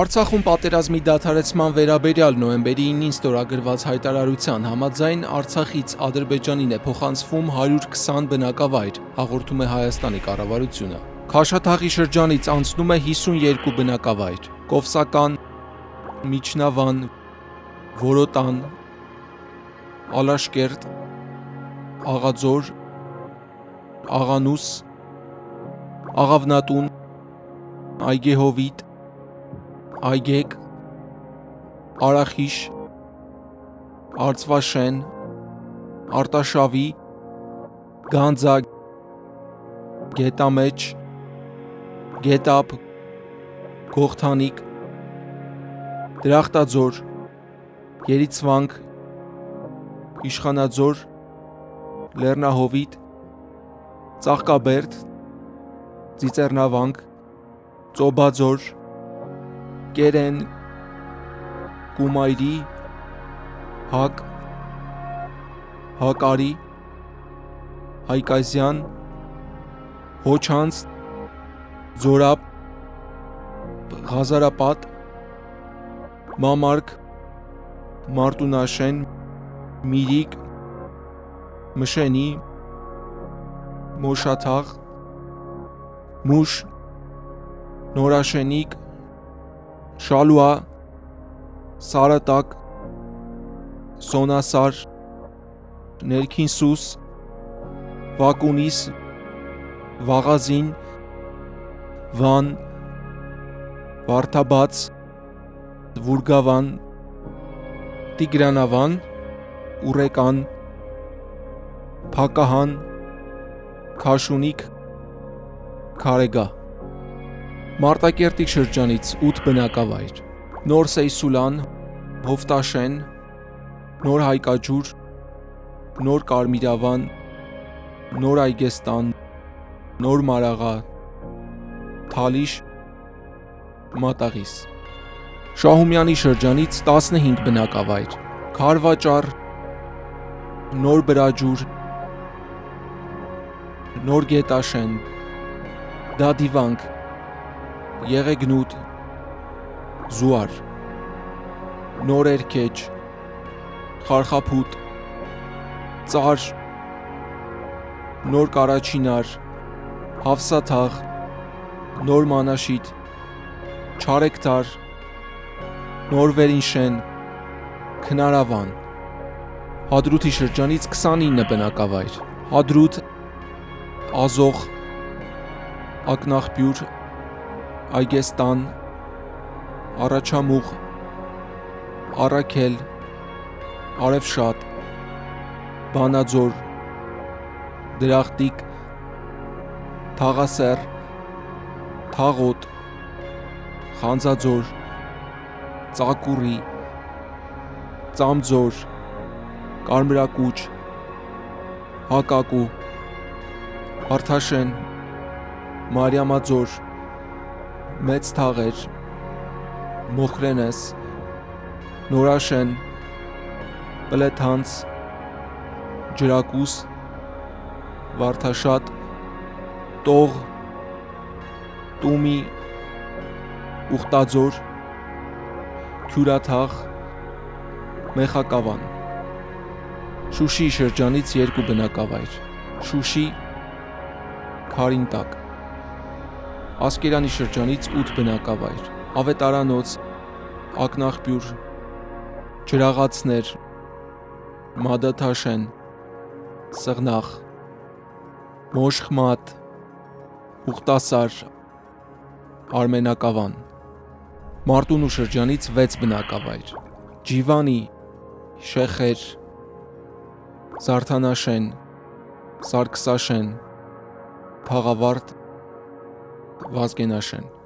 Արցախում պատերազմի դադարեցման վերաբերյալ նոյեմբերի 9-ին ստորագրված հայտարարության համաձայն Արցախից Ադրբեջանին է փոխանցվում 120 բնակավայր, հաղորդում է Հայաստանի կառավարությունը։ Քաշաթաղի շրջանից անցնում է 52 բնակավայր՝ Կովսական, Միջնավան, Որոտան, Ալաշկերտ, Աղաձոր, Աղանուս, Աղավնատուն, Այգեհովիտ, Այգեկ, Արախիշ, Արծվաշեն, Արտաշավի, Գանձա, Գետամեջ, Գետապ, Գողթանիկ, Դրախտաձոր, Երիցվանք, Իշխանաձոր, Լեռնահովիտ, Ծաղկաբերդ, Ծիծեռնավանք, Ծոբաձոր, Կերեն, Կումայրի, Հակ, Հակարի, Հայկազյան, Հոչանց, Ձորապ, Ղազարապատ, Մամարկ, Մարտունաշեն, Միրիկ, Մշենի, Մոշաթաղ, Մուշ, Նորաշենիկ, Շալուա, Սարատակ, Սոնասար, Ներքին Սուս, Վակունիս, Վաղազին, Վան, Վարդաբաց, Վուրգավան, Տիգրանավան, Ուռեկան, Փակահան, Քաշունիկ, Քարեգա։ Մարտակերտի շրջանից 8 բնակավայր՝ Նոր Սեյսուլան, Հովտաշեն, Նոր Հայկաջուր, Նոր Կարմիրավան, Նոր Այգեստան, Նոր Մարաղա, Թալիշ, Մատաղիս։ Շահումյանի շրջանից 15 բնակավայր՝ Քարվաճար, Նոր Բրաջուր, Նոր Գետաշեն, Դադիվանք, Եղեգնուտ, Զուար, Նորերքեջ, Խարխափուտ, Ծար, Նոր Կարաչինար, Հավսաթաղ, Նոր Մանաշիտ, Չարեկտար, Նոր Վերինշեն, Քնարավան։ Հադրութի շրջանից 29 բնակավայր՝ Հադրութ, Ազոխ, Ակնաղբյուր, Այգեստան, Առաջամուղ, Արաքել, Արևշատ, Բանաձոր, Դրախտիկ, Թաղասեր, Թաղոտ, Խանձաձոր, Ծակուրի, Ծամձոր, Կարմրակուճ, Հակակու, Արթաշեն, Մարիամաձոր, Մեծ Թաղեր, Մոխրենես, Նորաշեն, Պլեթանց, Ջրակուս, Վարդաշատ, Տող, Տումի, Ուխտաձոր, Քյուրաթաղ, Մեխակավան։ Շուշի շրջանից 2 բնակավայր՝ Շուշի, Քարինտակ։ Ասկերանի շրջանից 8 բնակավայր՝ Ավետարանոց, Ակնաղբյուր, Ջրաղացներ, Մադաթաշեն, Սղնախ, Մոշխմատ, Ուխտասար, Արմենակավան։ Մարտունու շրջանից 6 բնակավայր՝ Ջիվանի, Շեխեր, Զարդանաշեն, Սարգսաշեն, Թաղավարտ, Վազգենաշեն։